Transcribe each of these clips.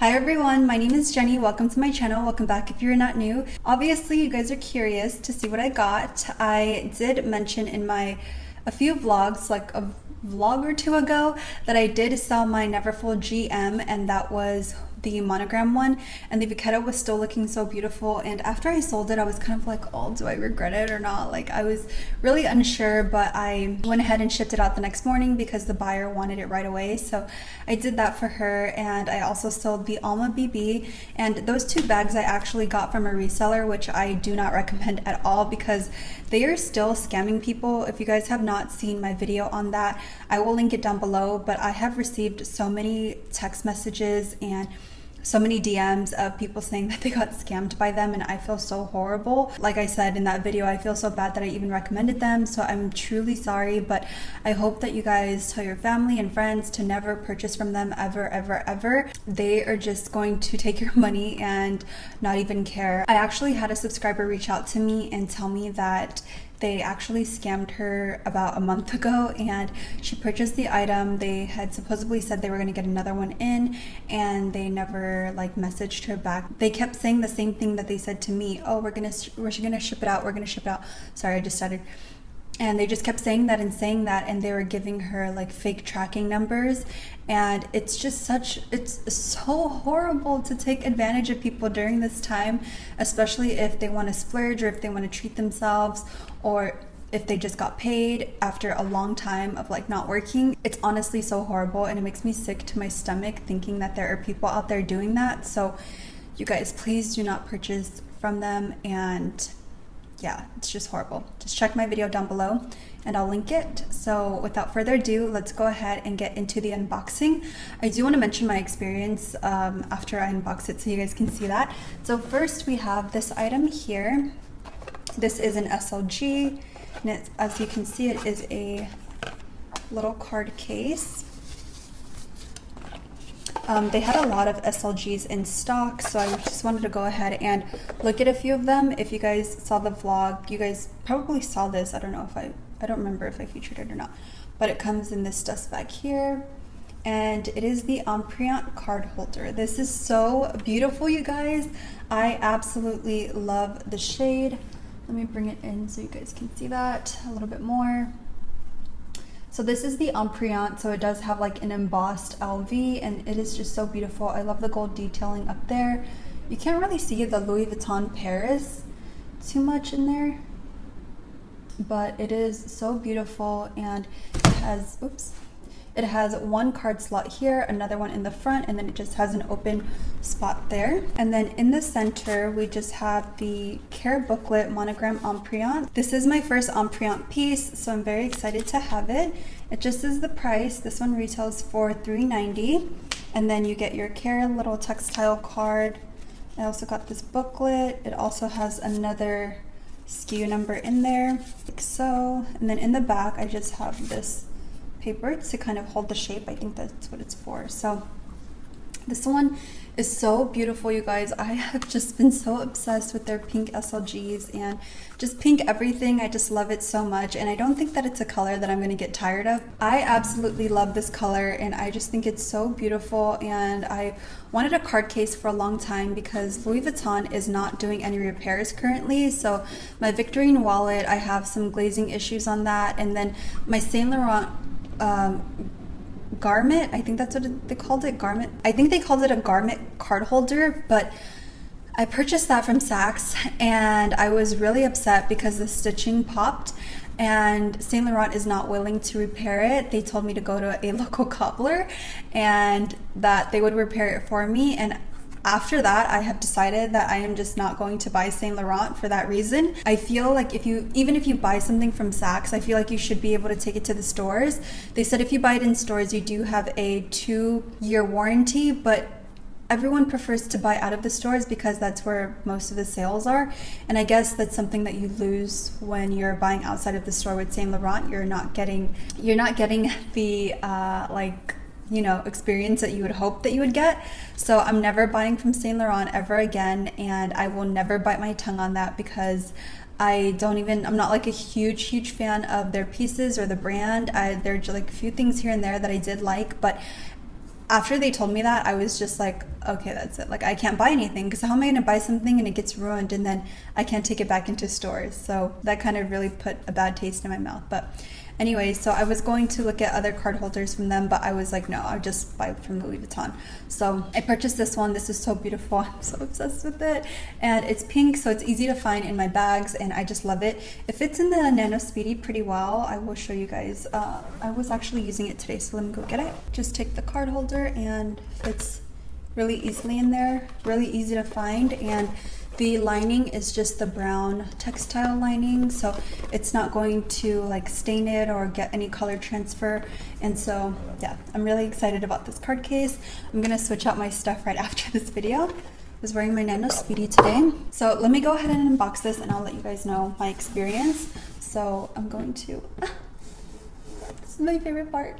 Hi everyone, my name is Jenny. Welcome to my channel. Welcome back if you're not new. Obviously you guys are curious to see what I got. I did mention in a few vlogs, like a vlog or two ago, that I did sell my Neverfull GM, and that was the monogram one, and the Vachetta was still looking so beautiful. And after I sold it, I was kind of like, oh, do I regret it or not? Like, I was really unsure, but I went ahead and shipped it out the next morning because the buyer wanted it right away. So I did that for her. And I also sold the Alma BB, and those two bags I actually got from a reseller, which I do not recommend at all because they are still scamming people. If you guys have not seen my video on that, I will link it down below, but I have received so many text messages and so many DMs of people saying that they got scammed by them, and I feel so horrible. Like I said in that video, I feel so bad that I even recommended them, so I'm truly sorry, but I hope that you guys tell your family and friends to never purchase from them ever. They are just going to take your money and not even care. I actually had a subscriber reach out to me and tell me that they actually scammed her about a month ago, and she purchased the item. They had supposedly said they were gonna get another one in, and they never like messaged her back. They kept saying the same thing that they said to me. Oh, we're gonna ship it out. We're gonna ship it out. Sorry, I just started. And they just kept saying that and saying that, and they were giving her like fake tracking numbers. And it's just it's so horrible to take advantage of people during this time, especially if they want to splurge or if they want to treat themselves or if they just got paid after a long time of like not working. It's honestly so horrible, and it makes me sick to my stomach thinking that there are people out there doing that. So you guys, please do not purchase from them. And yeah, it's just horrible. Just check my video down below and I'll link it. So without further ado, let's go ahead and get into the unboxing. I do want to mention my experience after I unbox it so you guys can see that. So first we have this item here. This is an SLG, and it's, as you can see, it is a little card case. They had a lot of SLGs in stock, so I just wanted to go ahead and look at a few of them. If you guys saw the vlog, you guys probably saw this. I don't know if I don't remember if I featured it or not, but it comes in this dust bag here, and it is the Empreinte card holder. This is so beautiful, you guys. I absolutely love the shade. Let me bring it in so you guys can see that a little bit more. So this is the Empreinte, so it does have like an embossed LV, and it is just so beautiful. I love the gold detailing up there. You can't really see the Louis Vuitton Paris too much in there, but it is so beautiful, and it has, oops, it has one card slot here, another one in the front, and then it just has an open spot there. And then in the center, we just have the care booklet monogram Empreinte. This is my first Empreinte piece, so I'm very excited to have it. It just is the price. This one retails for $3.90, and then you get your care little textile card. I also got this booklet. It also has another SKU number in there, like so. And then in the back, I just have this paper to kind of hold the shape. I think that's what it's for. So this one is so beautiful, you guys. I have just been so obsessed with their pink SLGs and just pink everything. I just love it so much, and I don't think that it's a color that I'm going to get tired of. I absolutely love this color, and I just think it's so beautiful, and I wanted a card case for a long time because Louis Vuitton is not doing any repairs currently. So my Victorine wallet, I have some glazing issues on that, and then my Saint Laurent garment, I think that's what they called it, garment. I think they called it a garment card holder, but I purchased that from Saks, and I was really upset because the stitching popped, and Saint Laurent is not willing to repair it. They told me to go to a local cobbler and that they would repair it for me, and after that, I have decided that I am just not going to buy Saint Laurent for that reason. I feel like even if you buy something from Saks, I feel like you should be able to take it to the stores. They said if you buy it in stores, you do have a 2-year warranty, but everyone prefers to buy out of the stores because that's where most of the sales are. And I guess that's something that you lose when you're buying outside of the store with Saint Laurent. You're not getting the like, you know, experience that you would hope that you would get. So I'm never buying from Saint Laurent ever again, and I will never bite my tongue on that because I'm not like a huge fan of their pieces or the brand. There are like a few things here and there that I did like, but after they told me that, I was just like, okay, that's it. Like, I can't buy anything, because how am I going to buy something and it gets ruined and then I can't take it back into stores? So that kind of really put a bad taste in my mouth. But anyway, so I was going to look at other card holders from them, but I was like, no, I'll just buy from Louis Vuitton. So I purchased this one. This is so beautiful. I'm so obsessed with it. And it's pink, so it's easy to find in my bags, and I just love it. It fits in the Nano Speedy pretty well. I will show you guys. I was actually using it today, so let me go get it. Just take the card holder, and it's really easily in there, really easy to find. And the lining is just the brown textile lining, so it's not going to like stain it or get any color transfer. And so yeah, I'm really excited about this card case. I'm gonna switch out my stuff right after this video. I was wearing my Nano Speedy today. So let me go ahead and unbox this and I'll let you guys know my experience. So I'm going to, this is my favorite part.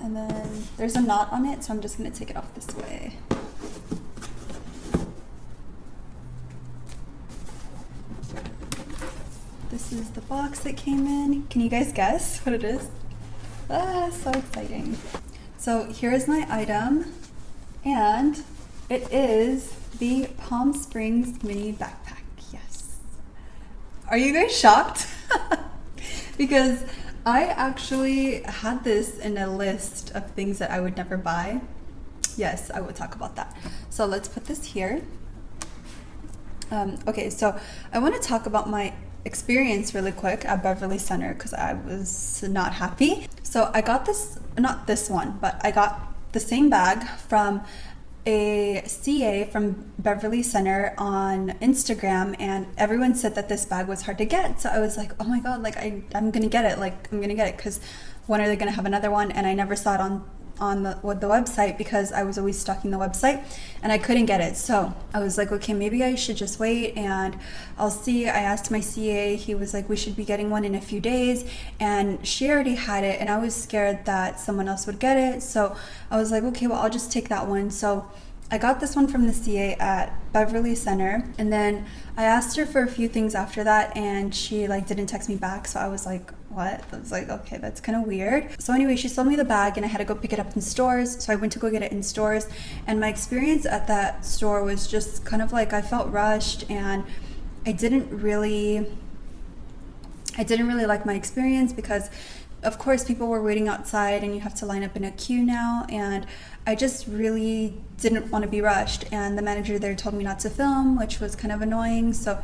And then there's a knot on it, so I'm just gonna take it off this way. This is the box that came in. Can you guys guess what it is? Ah, so exciting. So here is my item, and it is the Palm Springs mini backpack. Yes. Are you guys shocked? Because I actually had this in a list of things that I would never buy. Yes, I will talk about that. So let's put this here. Okay, so I want to talk about my experience really quick at Beverly Center because I was not happy. So I got this, not this one, but I got the same bag from a CA from Beverly Center on Instagram, and everyone said that this bag was hard to get. So I was like, oh my God, like I'm gonna get it. Like I'm gonna get it, because when are they gonna have another one? And I never saw it on the website because I was always stalking the website and I couldn't get it. So I was like, okay, maybe I should just wait and I'll see. I asked my CA, he was like, we should be getting one in a few days, and she already had it, and I was scared that someone else would get it. So I was like, okay, well, I'll just take that one. So I got this one from the CA at Beverly Center, and then I asked her for a few things after that, and she like didn't text me back. So I was like, what? I was like, okay, that's kind of weird. So anyway, she sold me the bag and I had to go pick it up in stores. So I went to go get it in stores, and my experience at that store was just kind of like, I felt rushed and I didn't really like my experience, because of course people were waiting outside and you have to line up in a queue now, and I just really didn't want to be rushed. And the manager there told me not to film, which was kind of annoying. So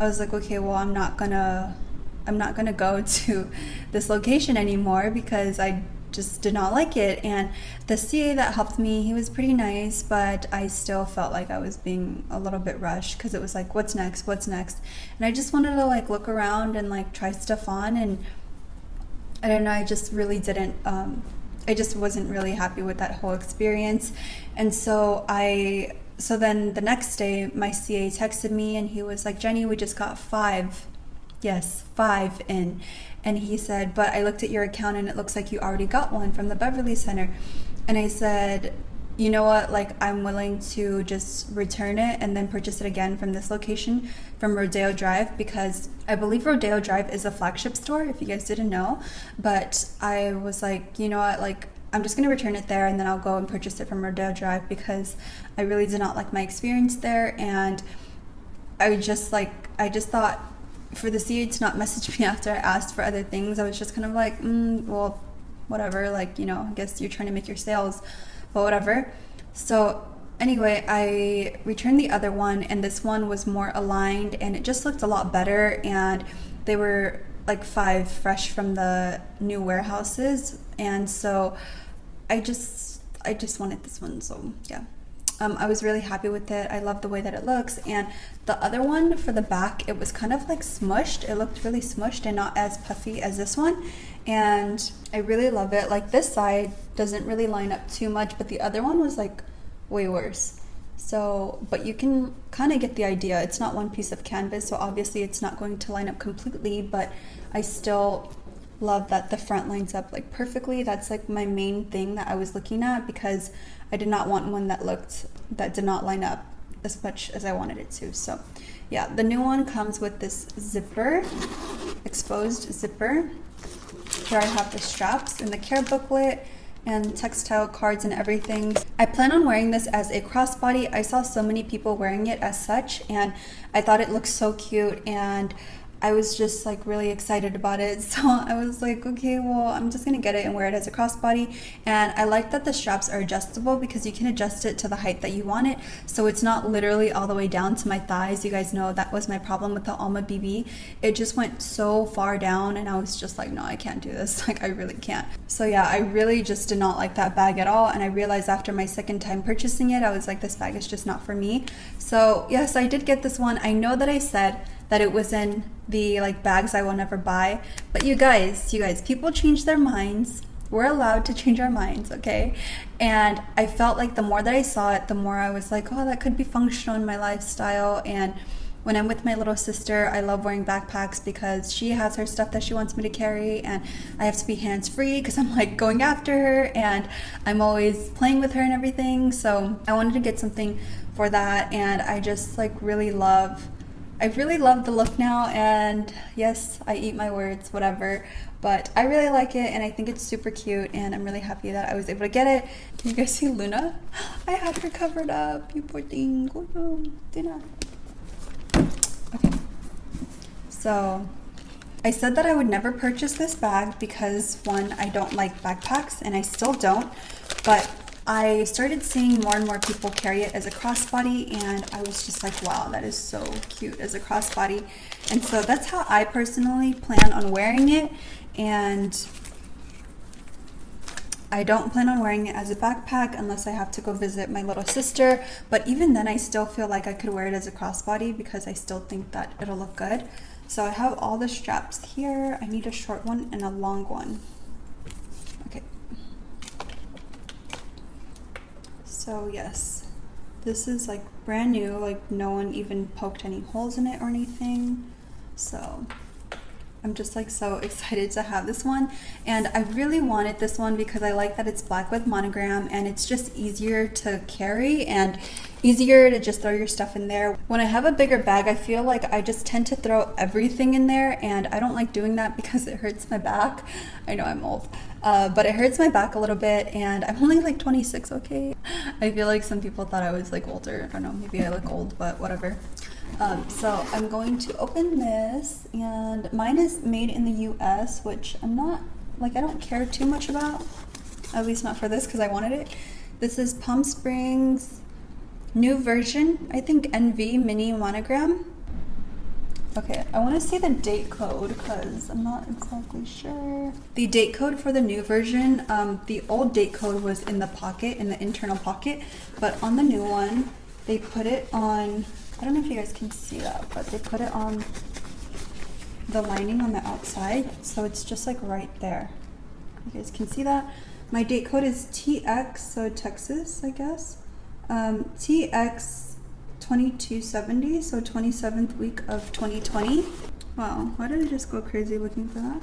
I was like, okay, well, I'm not gonna go to this location anymore, because I just did not like it. And the CA that helped me, he was pretty nice, but I still felt like I was being a little bit rushed, because it was like, what's next? And I just wanted to like look around and like try stuff on, and I don't know, I just really didn't, I just wasn't really happy with that whole experience. And so then the next day my CA texted me and he was like, Jenny, we just got five in. And he said, but I looked at your account and it looks like you already got one from the Beverly Center. And I said, you know what, like I'm willing to just return it and then purchase it again from this location, from Rodeo Drive, because I believe Rodeo Drive is a flagship store, if you guys didn't know. But I was like, you know what, like I'm just gonna return it there and then I'll go and purchase it from Rodeo Drive, because I really did not like my experience there. And I just thought, for the CA to not message me after I asked for other things, I was just kind of like, well, whatever, like, you know, I guess you're trying to make your sales, but whatever. So anyway, I returned the other one, and this one was more aligned and it just looked a lot better, and they were like five fresh from the new warehouses. And so I just wanted this one. So yeah, I was really happy with it. I love the way that it looks. And the other one for the back, it was kind of like smushed. It looked really smushed and not as puffy as this one. And I really love it. Like this side doesn't really line up too much, but the other one was like way worse. So, but you can kind of get the idea. It's not one piece of canvas, so obviously it's not going to line up completely, but I still love that the front lines up like perfectly. That's like my main thing that I was looking at, because I did not want one that did not line up as much as I wanted it to. So yeah, the new one comes with this zipper, exposed zipper. here I have the straps and the care booklet and textile cards and everything. I plan on wearing this as a crossbody. I saw so many people wearing it as such, and I thought it looked so cute, and I was just like really excited about it. So I was like, okay, well, I'm just gonna get it and wear it as a crossbody. And I like that the straps are adjustable because you can adjust it to the height that you want it. So it's not literally all the way down to my thighs. You guys know that was my problem with the Alma BB. It just went so far down and I was just like, no, I can't do this. Like, I really can't. So yeah, I really just did not like that bag at all. And I realized after my second time purchasing it, I was like, this bag is just not for me. So yes, I did get this one. I know that I said that it was in the like bags I will never buy, but you guys, people change their minds. We're allowed to change our minds, okay? And I felt like the more that I saw it, the more I was like, oh, that could be functional in my lifestyle. And when I'm with my little sister, I love wearing backpacks because she has her stuff that she wants me to carry, and I have to be hands-free because I'm like going after her and I'm always playing with her and everything. So I wanted to get something for that, and I just like really love the look now. And yes, I eat my words, whatever, but I really like it and I think it's super cute, and I'm really happy that I was able to get it. Can you guys see Luna? I had her covered up, you poor thing. Oh no, Luna. Okay, so I said that I would never purchase this bag because one, I don't like backpacks, and I still don't, but I started seeing more and more people carry it as a crossbody, and I was just like, wow, that is so cute as a crossbody. And so that's how I personally plan on wearing it, and I don't plan on wearing it as a backpack unless I have to go visit my little sister, but even then I still feel like I could wear it as a crossbody because I still think that it'll look good. So I have all the straps here. I need a short one and a long one. So yes, this is like brand new, like no one even poked any holes in it or anything. So I'm just like so excited to have this one. And I really wanted this one because I like that it's black with monogram, and it's just easier to carry and easier to just throw your stuff in there. When I have a bigger bag, I feel like I just tend to throw everything in there, and I don't like doing that because it hurts my back. I know I'm old. But it hurts my back a little bit, and I'm only like 26, okay? I feel like some people thought I was like older. I don't know, maybe I look old, but whatever. So I'm going to open this, and mine is made in the US, which I'm not, like I don't care too much about. At least not for this, because I wanted it. This is Palm Springs, new version, I think NV Mini Monogram. Okay, I want to see the date code because I'm not exactly sure. The date code for the new version, the old date code was in the pocket, in the internal pocket, but on the new one, they put it on, I don't know if you guys can see that, but they put it on the lining on the outside, so it's just like right there. You guys can see that. My date code is TX, so Texas, I guess, TX 2270, so 27th week of 2020. Wow, why did I just go crazy looking for that?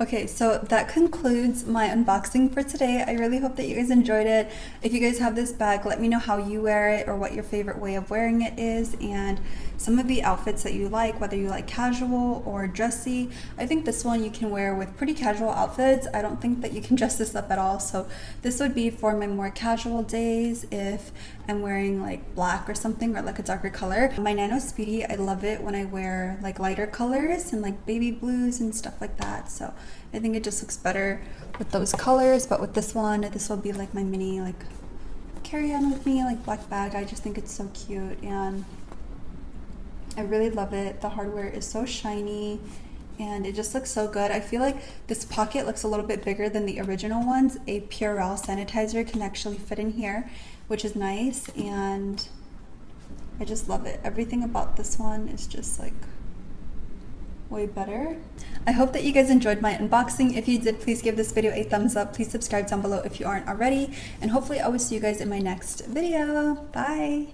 Okay, so that concludes my unboxing for today. I really hope that you guys enjoyed it. If you guys have this bag, let me know how you wear it or what your favorite way of wearing it is, and some of the outfits that you like, whether you like casual or dressy. I think this one you can wear with pretty casual outfits. I don't think that you can dress this up at all, so this would be for my more casual days if I'm wearing like black or something, or like a darker color. My Nano Speedy, I love it when I wear like lighter colors and like baby blues and stuff like that, so I think it just looks better with those colors. But with this one, this will be like my mini like carry on with me, like black bag. I just think it's so cute and I really love it. The hardware is so shiny and it just looks so good. I feel like this pocket looks a little bit bigger than the original ones. A Purell sanitizer can actually fit in here, which is nice, and I just love it. Everything about this one is just like way better. I hope that you guys enjoyed my unboxing. If you did, please give this video a thumbs up. Please subscribe down below if you aren't already, and hopefully I will see you guys in my next video. Bye!